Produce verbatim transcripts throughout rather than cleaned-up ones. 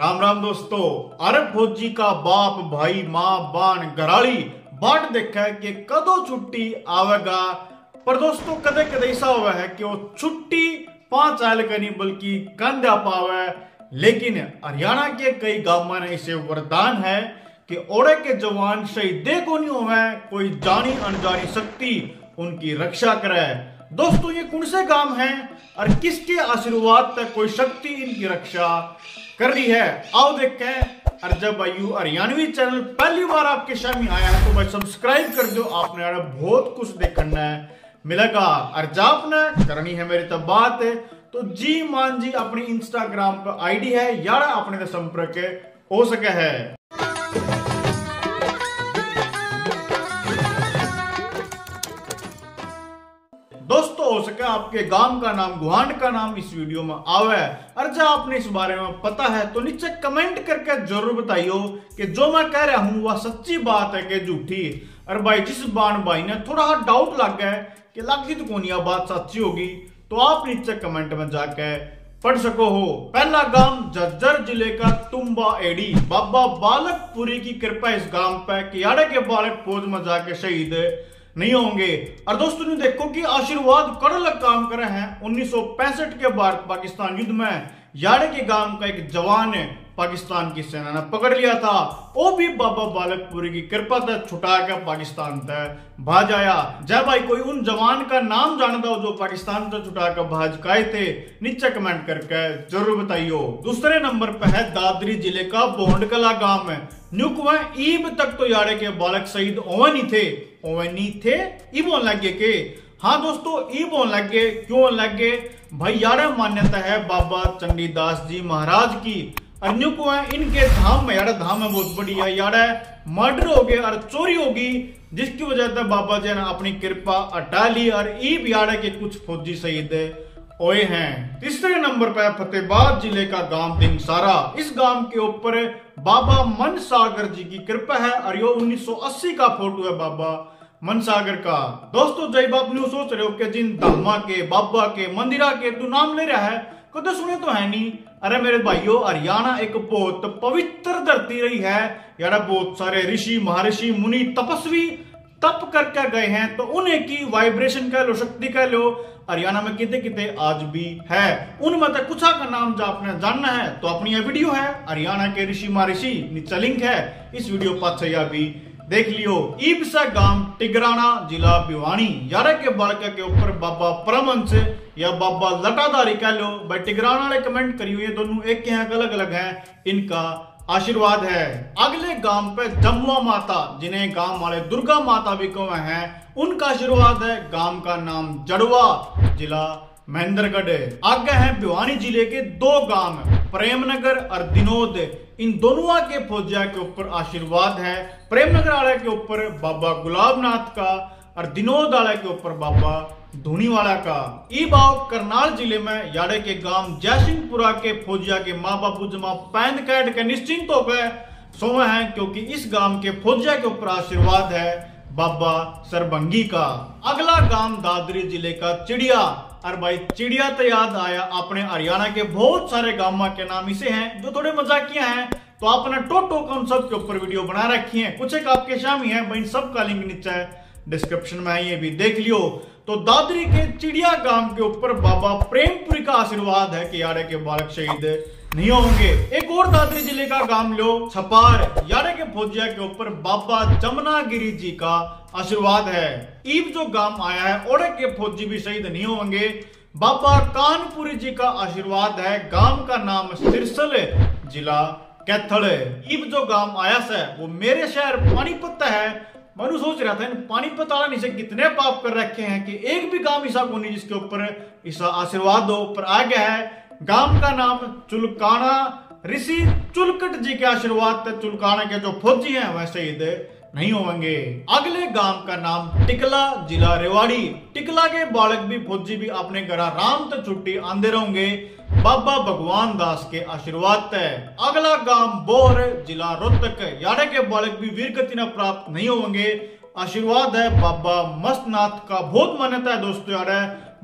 राम राम दोस्तों, अरब फौजी का बाप भाई मां बाण घराली बाट देखा है कि कदों छुट्टी आवेगा। पर दोस्तों कदे कदे ऐसा हुआ है कि वो छुट्टी पांच साल का नहीं बल्कि कंधा पावे। लेकिन हरियाणा के कई गांव में इसे वरदान है कि ओड़े के जवान शहीद को नहीं हुए, कोई जानी अनजानी शक्ति उनकी रक्षा करे। दोस्तों ये कौन से गांव है और किसके आशीर्वाद तक कोई शक्ति इनकी रक्षा कर रही है, आओ देखें। और जब आयु हरियाणवी चैनल पहली बार आपके सामने आया है तो भाई सब्सक्राइब कर दो, आपने यार बहुत कुछ देखना मिलेगा। और जब आपने करनी है मेरी तब बात है तो जी मान जी अपनी इंस्टाग्राम पर आईडी है यार, अपने संपर्क हो सके है। हो सके आपके गांव का नाम, गुहांड का नाम इस वीडियो में आवे। और जब आपने इस बारे में पता है तो नीचे कमेंट करके जरूर बताइयो कि जो मैं कह रहा हूं वह सच्ची बात है कि झूठी। और भाई जिस बाण भाई ने थोड़ा हाँ डाउट लग गया कि लगी तो कौन यह बात सच्ची होगी तो आप नीचे कमेंट में जाके पढ़ सको हो। पहला गांव झज्जर जिले का तुम्बा एडी, बाबा बालकपुरी की कृपा इस गांव पे कि यारे के बालक फौज में जाके शहीद नहीं होंगे। और दोस्तों ने देखो कि आशीर्वाद करोड़ काम कर रहे हैं। उन्नीस सौ पैंसठ के भारत पाकिस्तान युद्ध में यारे के गांव का एक जवान पाकिस्तान की सेना ने पकड़ लिया था, वो भी बाबा बालकपुरी की कृपा से छुटा कर पाकिस्तान तक भाज आया। जय भाई कोई उन जवान का नाम जानता हो जो पाकिस्तान से छुटा कर भाज आए थे, नीचे कमेंट करके जरूर बताइयो। दूसरे नंबर पे है दादरी जिले का बोंडकला गांव है। नुकवा ईब तक तो यारे के बालक शहीद ओवन ही थे, ओवन ही थे ईब ओन लगे के। हाँ दोस्तों ईब ओन लगे क्यों ओन लगे भाई, यारे मान्यता है बाबा चंडी दास जी महाराज की। अन्य को है इनके धाम में यार, धाम है बहुत बड़ी है यार, मर्डर हो गया और चोरी होगी जिसकी वजह से बाबा जी ने अपनी कृपा हटा ली और ईब यार के कुछ फौजी शहीद ओए हैं। तीसरे नंबर पर फतेहाबाद जिले का गांव दिंगसारा, इस गांव के ऊपर बाबा मनसागर जी की कृपा है और यो उन्नीस सौ अस्सी का फोटो है बाबा मनसागर का। दोस्तों जय बाप न्यू सोच रहे हो कि जिन धामा के बाबा के मंदिरा के तू नाम ले रहा है कदे सुने तो है नहीं। अरे मेरे भाइयों हरियाणा एक बहुत पवित्र धरती रही है यार, बहुत सारे ऋषि महर्षि मुनि तपस्वी तप करके गए हैं तो उन्हें की वाइब्रेशन कह लो, शक्ति कह लो, हरियाणा में कितने कितने आज भी है। उनमें से कुछ का नाम जो आपने जानना है तो अपनी यह वीडियो है हरियाणा के ऋषि महर्षि, नीचे लिंक है इस वीडियो पाछे या भी देख लियो। ईबसा गांव टिगराना जिला भिवानी, यारे के बालका के ऊपर बाबा परमंश या बाबा लटाधारी कह लो भाई। टिगराना वाले कमेंट करियो, ये दोनों एक के यहाँ अलग अलग है, इनका आशीर्वाद है। अगले गांव पे जमुआ माता, जिन्हें गांव वाले दुर्गा माता भी कहे हैं, उनका आशीर्वाद है। गांव का नाम जड़वा, जिला महेंद्रगढ़। आगे है भिवानी जिले के दो गांव प्रेमनगर और दिनोद, इन दोनों के फौजिया के ऊपर आशीर्वाद है। प्रेमनगर वाले के ऊपर बाबा गुलाब नाथ का और दिनोद वाले के ऊपर बाबा धोनी वाला का। ईबाव करनाल जिले में यारे के गांव जयसिंहपुरा के फौजिया के माँ बापू जमा पैंद कैट के निश्चिंत हो गए सोए हैं क्योंकि इस गांव के फौजिया के ऊपर आशीर्वाद है बाबा सरबंगी का। अगला गांव दादरी जिले का चिड़िया, और भाई चिड़िया तो याद आया आपने, हरियाणा के बहुत सारे गांव के नाम इसे हैं जो थोड़े मजाकिया हैं तो आपने टोटो कौन सब के ऊपर वीडियो बना रखी है, कुछ एक आपके शामी है भाई, सबका लिंक नीचे डिस्क्रिप्शन में है ये भी देख लियो। तो दादरी के चिड़िया गांव के ऊपर बाबा प्रेमपुरी का आशीर्वाद है कि यारे के बालक शहीद नहीं होंगे। एक और दादरी जिले का गांव लो छपार, यारे के फौजिया के ऊपर बाबा जमनागिरी जी का आशीर्वाद है। ईब जो गांव आया है ओड़े के फौजी भी शहीद नहीं होंगे, बाबा कानपुरी जी का आशीर्वाद है। गांव का नाम सिरसल, जिला कैथल। ईब जो गांव आया से वो मेरे शहर पानीपत है। मनु सोच रहा था इन पानीपत वाला नीचे कितने पाप कर रखे हैं कि एक भी गांव ईसा को नहीं जिसके ऊपर ईसा आशीर्वाद हो, पर आ गया है। गांव का नाम चुलकाना, ऋषि चुलकट जी के आशीर्वाद से चुलकाना के जो फौजी हैं वह शहीद नहीं होंगे। अगले गांव का नाम टिकला जिला रेवाड़ी, टिकला के बालक भी फौजी भी अपने घर राम तक छुट्टी आंदे रहेंगे बाबा भगवान दास के आशीर्वाद से। अगला गांव बोहर जिला रोहतक, यारे के बालक भी वीर गति न प्राप्त नहीं होंगे, आशीर्वाद है बाबा मस्तनाथ का। बहुत मान्यता है दोस्तों यार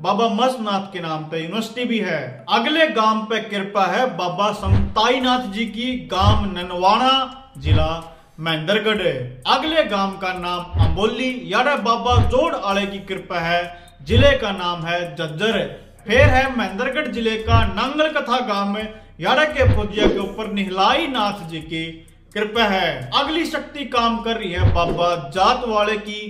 बाबा मस्तनाथ के नाम पे यूनिवर्सिटी भी है। अगले गांव पे कृपा है बाबा संताई नाथ जी की, गांव ननवाना, जिला महेंद्रगढ़। अगले गांव का नाम अम्बोली, यार बाबा जोड़ आले की कृपा है, जिले का नाम है जज्जर। फिर है महेंद्रगढ़ जिले का नांगल कथा गांव में यारा के फौजिया के ऊपर निहलाई नाथ जी की कृपा है। अगली शक्ति काम कर रही है बाबा जात वाले की,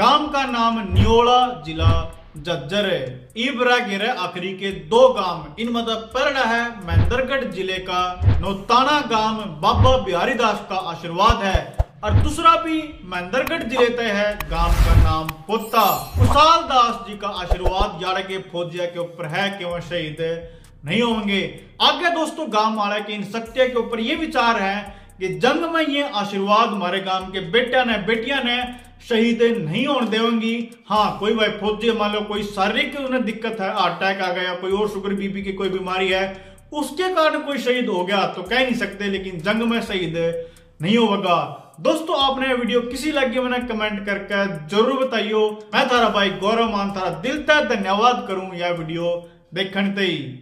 गांव का नाम न्योला, जिला जज्जर है। इबरा गिर आखिरी के दो गांव इन मतलब पढ़ना है महेंद्रगढ़ जिले का नौताना गांव बाबा बिहारी दास का आशीर्वाद है, और दूसरा भी महेंद्रगढ़ जिले तय है, गांव का नाम पोता। कुशाल दास जी का आशीर्वाद यारा के फौजिया के ऊपर है कि वह शहीद नहीं होंगे। आगे दोस्तों गांव वाला के इन शक्तियों के ऊपर ये विचार है कि जंग में ये आशीर्वाद हमारे गांव के बेटिया ने बेटियां ने शहीद नहीं होने देंगी। हाँ, कोई भाई फौजी मान लो कोई शारीरिक उन्हें दिक्कत है, अटैक आ गया, कोई और शुगर बीपी की कोई बीमारी है, उसके कारण कोई शहीद हो गया तो कह नहीं सकते, लेकिन जंग में शहीद नहीं होगा। दोस्तों आपने वीडियो किसी लगी मैंने कमेंट करके जरूर बताइयो। मैं थारा भाई गौरव मान थारा दिल तक धन्यवाद करूं यह वीडियो देखने।